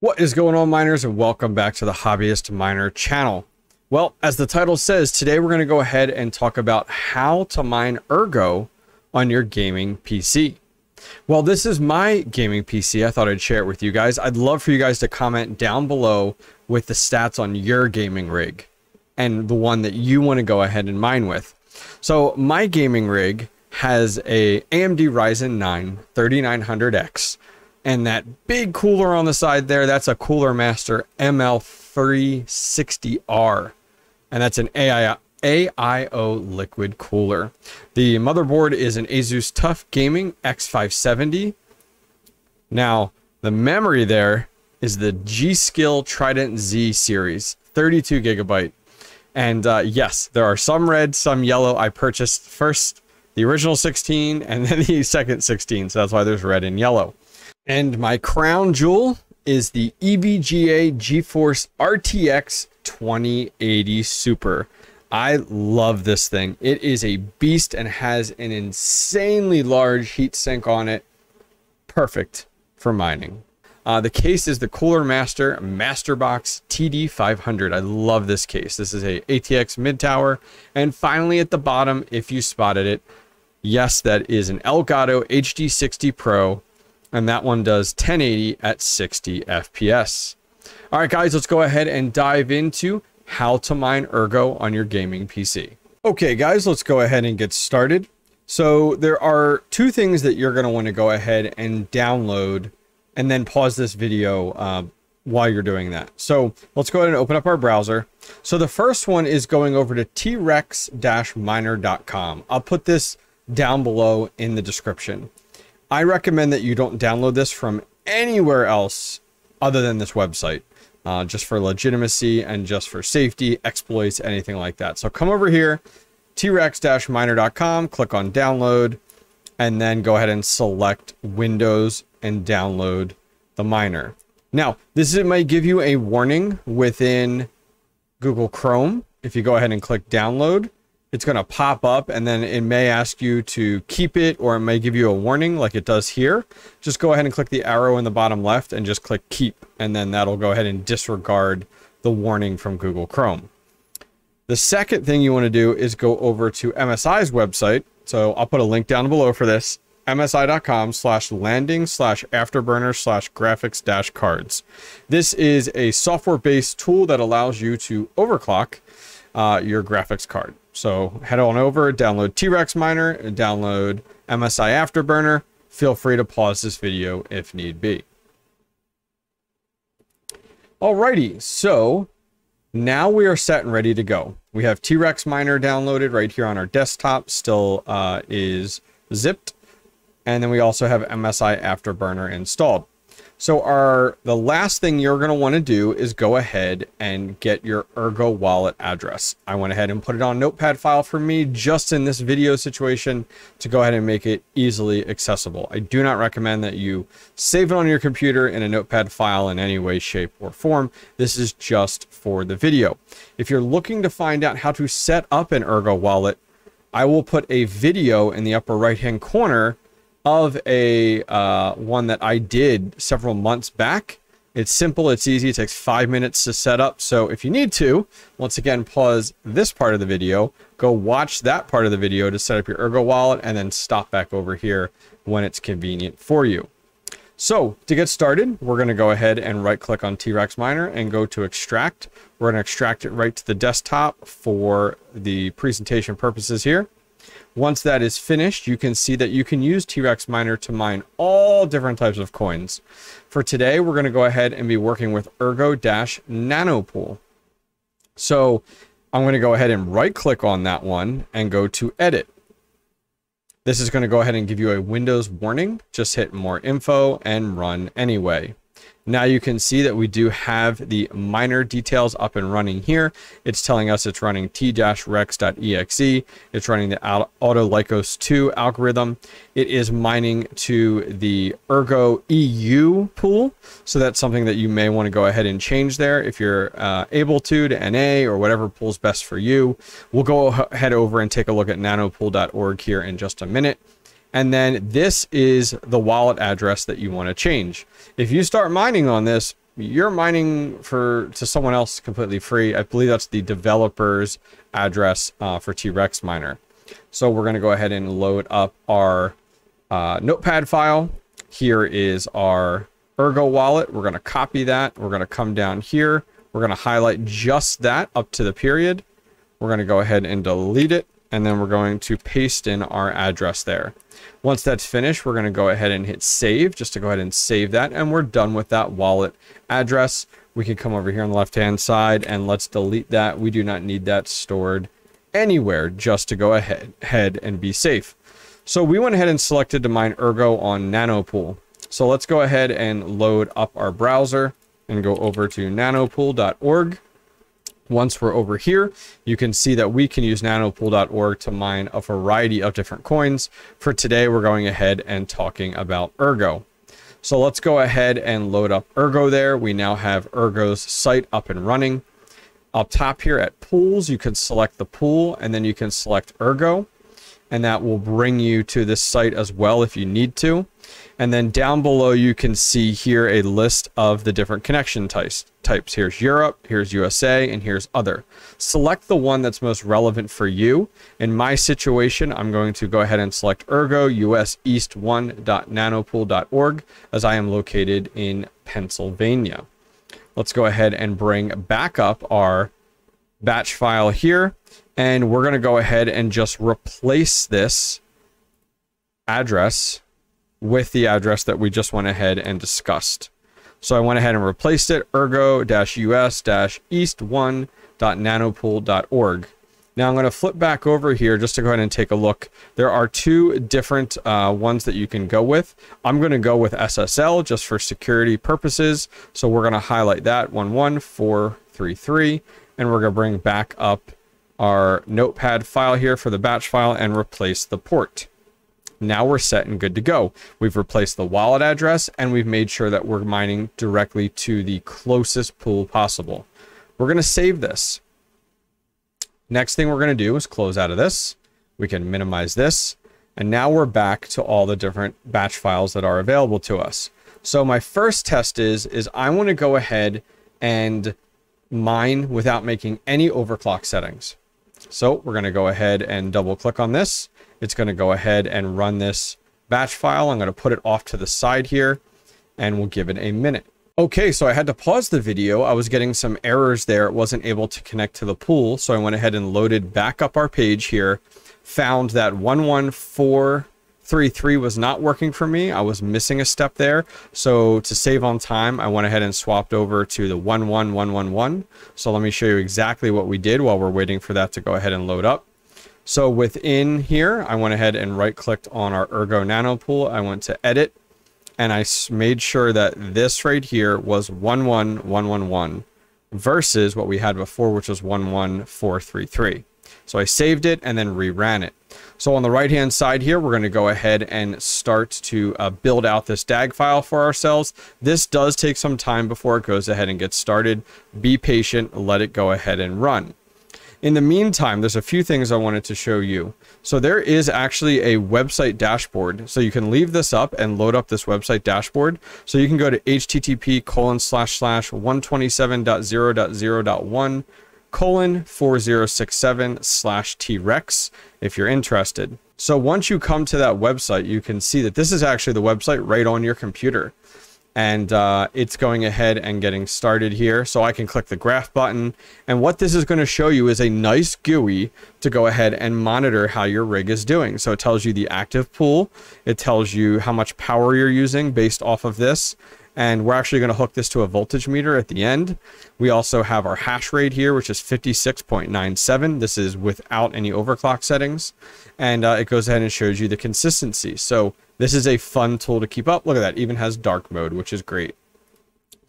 What is going on, miners, and welcome back to the Hobbyist Miner channel. Well, as the title says, today we're going to go ahead and talk about how to mine Ergo on your gaming PC. Well, this is my gaming PC. I thought I'd share it with you guys. I'd love for you guys to comment down below with the stats on your gaming rig and the one that you want to go ahead and mine with. So my gaming rig has a AMD Ryzen 9 3900X. And that big cooler on the side there, that's a Cooler Master ML360R. And that's an AIO liquid cooler. The motherboard is an Asus TUF Gaming X570. Now, the memory there is the G.Skill Trident Z series, 32 gigabyte. And yes, there are some red, some yellow. I purchased first the original 16 and then the second 16. So that's why there's red and yellow. And my crown jewel is the EVGA GeForce RTX 2080 Super. I love this thing. It is a beast and has an insanely large heat sink on it. Perfect for mining. The case is the Cooler Master Masterbox TD500. I love this case. This is a ATX mid tower. And finally at the bottom, if you spotted it, yes, that is an Elgato HD60 Pro. And that one does 1080 at 60 FPS. All right, guys, let's go ahead and dive into how to mine Ergo on your gaming PC. Okay, guys, let's go ahead and get started. So there are two things that you're going to want to go ahead and download and then pause this video while you're doing that. So let's go ahead and open up our browser. So the first one is going over to T-Rex-Miner.com. I'll put this down below in the description. I recommend that you don't download this from anywhere else other than this website, just for legitimacy and just for safety, exploits, anything like that. So come over here, T-Rex-Miner.com, click on download, and then go ahead and select Windows and download the miner. Now, this might give you a warning within Google Chrome. If you go ahead and click download, it's going to pop up and then it may ask you to keep it, or it may give you a warning like it does here. Just go ahead and click the arrow in the bottom left and just click keep, and then that'll go ahead and disregard the warning from Google Chrome. The second thing you want to do is go over to MSI's website. So I'll put a link down below for this, msi.com/landing/afterburner/graphics-cards. This is a software-based tool that allows you to overclock your graphics card. So head on over, download T-Rex Miner, download MSI Afterburner. Feel free to pause this video if need be. Alrighty, so now we are set and ready to go. We have T-Rex Miner downloaded right here on our desktop, still is zipped. And then we also have MSI Afterburner installed. So the last thing you're going to want to do is go ahead and get your Ergo wallet address. I went ahead and put it on Notepad file for me just in this video situation to go ahead and make it easily accessible. I do not recommend that you save it on your computer in a Notepad file in any way, shape, or form. This is just for the video. If you're looking to find out how to set up an Ergo wallet, I will put a video in the upper right-hand corner of a one that I did several months back. It's simple, it's easy, it takes 5 minutes to set up. So if you need to, once again, pause this part of the video, go watch that part of the video to set up your Ergo wallet, and then stop back over here when it's convenient for you. So to get started, we're going to go ahead and right click on T-Rex Miner and go to extract. We're going to extract it right to the desktop for the presentation purposes here. Once that is finished, you can see that you can use T-Rex Miner to mine all different types of coins. For today, we're going to go ahead and be working with Ergo-Nanopool. So I'm going to go ahead and right-click on that one and go to Edit. This is going to go ahead and give you a Windows warning. Just hit More Info and Run Anyway. Now you can see that we do have the miner details up and running here. It's telling us it's running t-rex.exe. It's running the Autolykos 2 algorithm. It is mining to the Ergo EU pool. So that's something that you may want to go ahead and change there if you're able to NA or whatever pool's best for you. We'll go ahead over and take a look at nanopool.org here in just a minute. And then this is the wallet address that you want to change. If you start mining on this, you're mining for to someone else completely free. I believe that's the developer's address for T-Rex Miner. So we're going to go ahead and load up our notepad file. Here is our Ergo wallet. We're going to copy that. We're going to come down here. We're going to highlight just that up to the period. We're going to go ahead and delete it. And then we're going to paste in our address there. Once that's finished, we're going to go ahead and hit save just to go ahead and save that. And we're done with that wallet address. We can come over here on the left-hand side and let's delete that. We do not need that stored anywhere, just to go ahead and be safe. So we went ahead and selected to mine Ergo on Nanopool. So let's go ahead and load up our browser and go over to nanopool.org. Once we're over here, you can see that we can use nanopool.org to mine a variety of different coins. For today, we're going ahead and talking about Ergo. So let's go ahead and load up Ergo there. We now have Ergo's site up and running. Up top here at pools, you can select the pool and then you can select Ergo. And that will bring you to this site as well if you need to. And then down below, you can see here a list of the different connection types. Here's Europe, here's USA, and here's other. Select the one that's most relevant for you. In my situation, I'm going to go ahead and select Ergo US East 1.nanopool.org as I am located in Pennsylvania. Let's go ahead and bring back up our batch file here. And we're going to go ahead and just replace this address with the address that we just went ahead and discussed. So I went ahead and replaced it, ergo-us-east1.nanopool.org. Now I'm going to flip back over here just to go ahead and take a look. There are two different ones that you can go with. I'm going to go with SSL just for security purposes. So we're going to highlight that 11433, and we're going to bring back up our notepad file here for the batch file and replace the port. Now we're set and good to go. We've replaced the wallet address and we've made sure that we're mining directly to the closest pool possible. We're going to save this. Next thing we're going to do is close out of this. We can minimize this. And now we're back to all the different batch files that are available to us. So my first test is I want to go ahead and mine without making any overclock settings. So we're going to go ahead and double click on this. It's going to go ahead and run this batch file. I'm going to put it off to the side here and we'll give it a minute. Okay, so I had to pause the video. I was getting some errors there. It wasn't able to connect to the pool. So I went ahead and loaded back up our page here, found that 11433 was not working for me. I was missing a step there. So to save on time, I went ahead and swapped over to the 11111. So let me show you exactly what we did while we're waiting for that to go ahead and load up. So within here, I went ahead and right clicked on our Ergo Nanopool. I went to edit and I made sure that this right here was 11111 versus what we had before, which was 11433. So I saved it and then reran it. So on the right hand side here, we're going to go ahead and start to build out this DAG file for ourselves. This does take some time before it goes ahead and gets started. Be patient, let it go ahead and run. In the meantime, there's a few things I wanted to show you. So there is actually a website dashboard. So you can leave this up and load up this website dashboard. So you can go to http://127.0.0.1:4067/T-Rex if you're interested. So once you come to that website, you can see that this is actually the website right on your computer. And it's going ahead and getting started here. So I can click the graph button. And what this is going to show you is a nice GUI to go ahead and monitor how your rig is doing. So it tells you the active pool. It tells you how much power you're using based off of this. And we're actually going to hook this to a voltage meter at the end. We also have our hash rate here, which is 56.97. This is without any overclock settings. And it goes ahead and shows you the consistency. So this is a fun tool to keep up. Look at that, even has dark mode, which is great.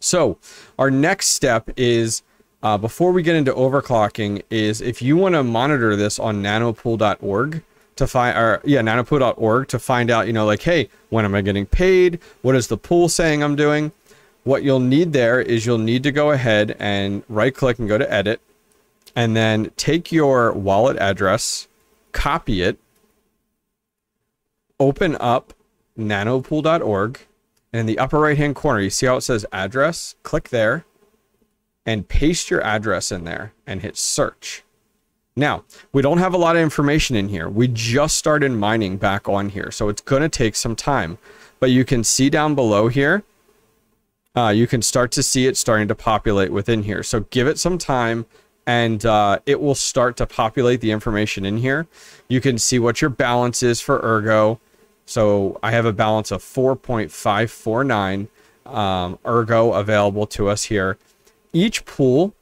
So our next step is, before we get into overclocking, is if you want to monitor this on nanopool.org, to find nanopool.org to find out, you know, like, hey, when am I getting paid? What is the pool saying I'm doing? What you'll need there is you'll need to go ahead and right click and go to edit and then take your wallet address, copy it, open up nanopool.org, And in the upper right-hand corner, you see how it says address? Click there and paste your address in there and hit search. Now, we don't have a lot of information in here. We just started mining back on here, so it's going to take some time. But you can see down below here, you can start to see it starting to populate within here. So give it some time, and it will start to populate the information in here. You can see what your balance is for Ergo. So I have a balance of 4.549 Ergo available to us here. Each pool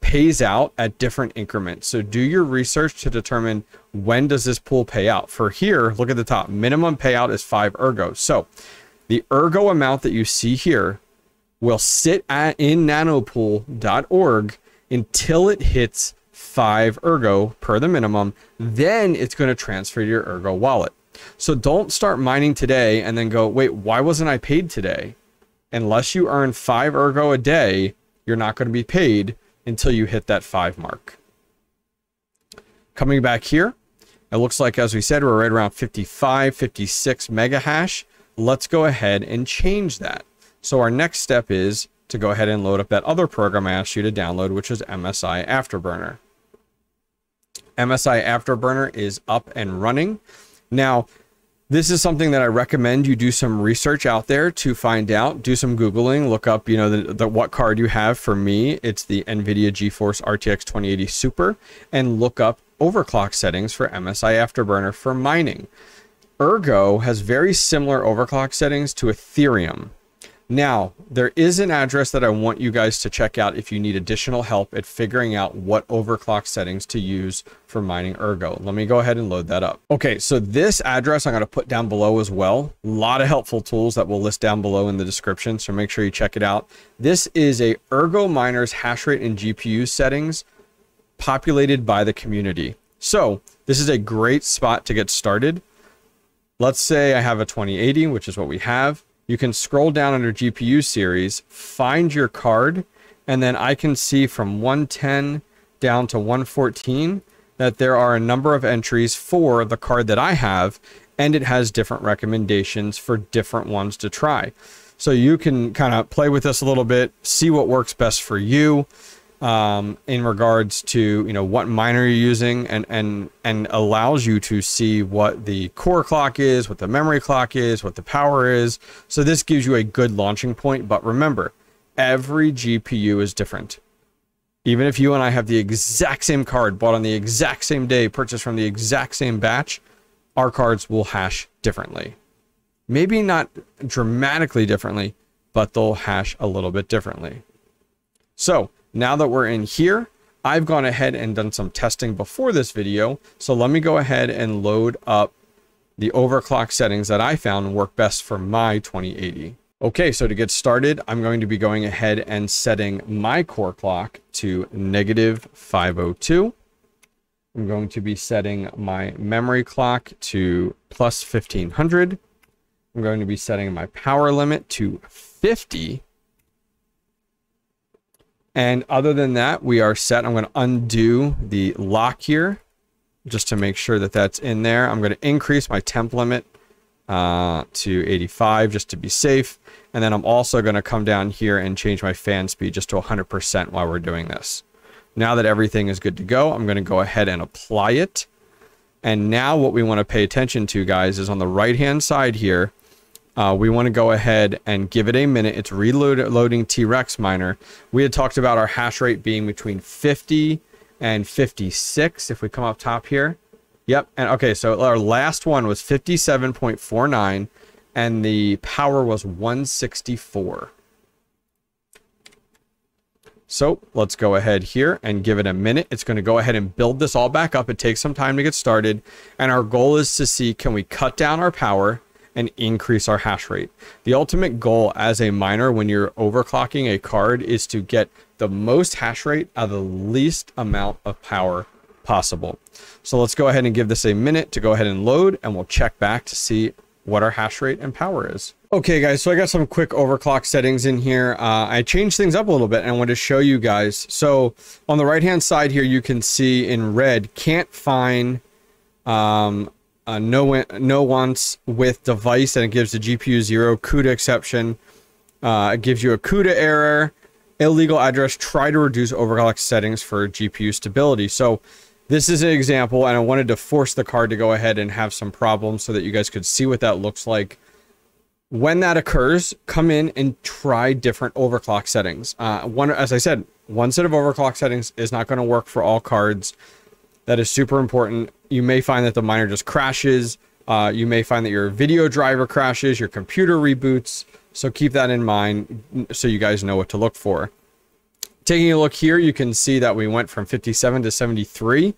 pays out at different increments. So do your research to determine when does this pool pay out. For here, look at the top. Minimum payout is 5 Ergo. So the Ergo amount that you see here will sit in nanopool.org until it hits 5 Ergo per the minimum. Then it's going to transfer to your Ergo wallet. So don't start mining today and then go, wait, why wasn't I paid today? Unless you earn 5 Ergo a day, you're not going to be paid until you hit that 5 mark. Coming back here, it looks like, as we said, we're right around 55, 56 mega hash. Let's go ahead and change that. So our next step is to go ahead and load up that other program I asked you to download, which is MSI Afterburner. MSI Afterburner is up and running. Now, this is something that I recommend you do some research out there to find out. Do some Googling, look up, you know, what card you have. For me, it's the NVIDIA GeForce RTX 2080 Super, and look up overclock settings for MSI Afterburner for mining. Ergo has very similar overclock settings to Ethereum. Now, there is an address that I want you guys to check out if you need additional help at figuring out what overclock settings to use for mining Ergo. Let me go ahead and load that up. Okay, so this address I'm going to put down below as well. A lot of helpful tools that we'll list down below in the description, so make sure you check it out. This is a Ergo miner's hash rate and GPU settings populated by the community. So this is a great spot to get started. Let's say I have a 2080, which is what we have. You can scroll down under GPU series, find your card, and then I can see from 110 down to 114 that there are a number of entries for the card that I have, and it has different recommendations for different ones to try. So you can kind of play with this a little bit, see what works best for you in regards to, you know, what miner you're using, and allows you to see what the core clock is, what the memory clock is, what the power is. So this gives you a good launching point. But remember, every GPU is different. Even if you and I have the exact same card, bought on the exact same day, purchased from the exact same batch, our cards will hash differently. Maybe not dramatically differently, but they'll hash a little bit differently. So now that we're in here, I've gone ahead and done some testing before this video. So let me go ahead and load up the overclock settings that I found work best for my 2080. Okay, so to get started, I'm going to be going ahead and setting my core clock to -502. I'm going to be setting my memory clock to +1500. I'm going to be setting my power limit to 50. And other than that, we are set. I'm going to undo the lock here just to make sure that that's in there. I'm going to increase my temp limit to 85 just to be safe. And then I'm also going to come down here and change my fan speed just to 100% while we're doing this. Now that everything is good to go, I'm going to go ahead and apply it. And now what we want to pay attention to, guys, is on the right-hand side here. We want to go ahead and give it a minute. It's reloading T-Rex Miner. We had talked about our hash rate being between 50 and 56. If we come up top here. Yep. And okay, so our last one was 57.49 and the power was 164. So let's go ahead here and give it a minute. It's going to go ahead and build this all back up. It takes some time to get started. And our goal is to see, can we cut down our power and increase our hash rate? The ultimate goal as a miner when you're overclocking a card is to get the most hash rate out of the least amount of power possible. So let's go ahead and give this a minute to go ahead and load, and we'll check back to see what our hash rate and power is. Okay, guys, so I got some quick overclock settings in here. I changed things up a little bit and I wanted to show you guys. So on the right-hand side here, you can see in red, can't find no once with device, and it gives the GPU 0 CUDA exception. It gives you a CUDA error, illegal address, try to reduce overclock settings for GPU stability. So this is an example, and I wanted to force the card to go ahead and have some problems so that you guys could see what that looks like. When that occurs, come in and try different overclock settings. As I said, one set of overclock settings is not going to work for all cards. That is super important. You may find that the miner just crashes. You may find that your video driver crashes, your computer reboots. So keep that in mind so you guys know what to look for. Taking a look here, you can see that we went from 57 to 73.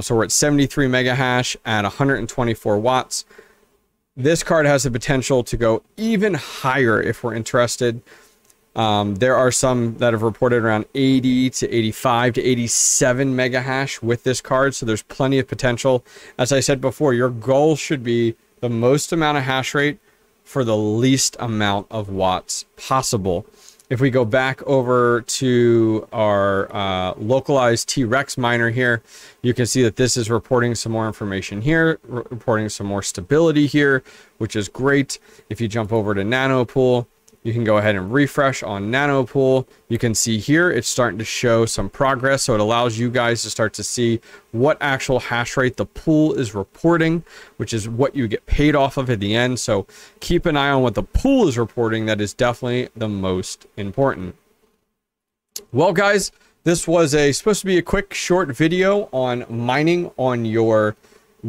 So we're at 73 mega hash at 124 watts. This card has the potential to go even higher if we're interested. There are some that have reported around 80 to 85 to 87 mega hash with this card. So there's plenty of potential. As I said before, your goal should be the most amount of hash rate for the least amount of watts possible. If we go back over to our localized T-Rex miner here, you can see that this is reporting some more information here, reporting some more stability here, which is great. If you jump over to Nanopool, you can go ahead and refresh on Nanopool. You can see here, it's starting to show some progress. So it allows you guys to start to see what actual hash rate the pool is reporting, which is what you get paid off of at the end. So keep an eye on what the pool is reporting. That is definitely the most important. Well, guys, this was supposed to be a quick, short video on mining on your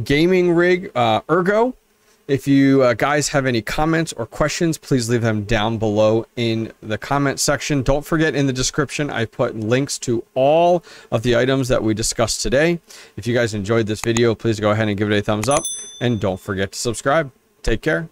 gaming rig, Ergo. If you guys have any comments or questions, please leave them down below in the comment section. Don't forget, in the description, I put links to all of the items that we discussed today. If you guys enjoyed this video, please go ahead and give it a thumbs up, and don't forget to subscribe. Take care.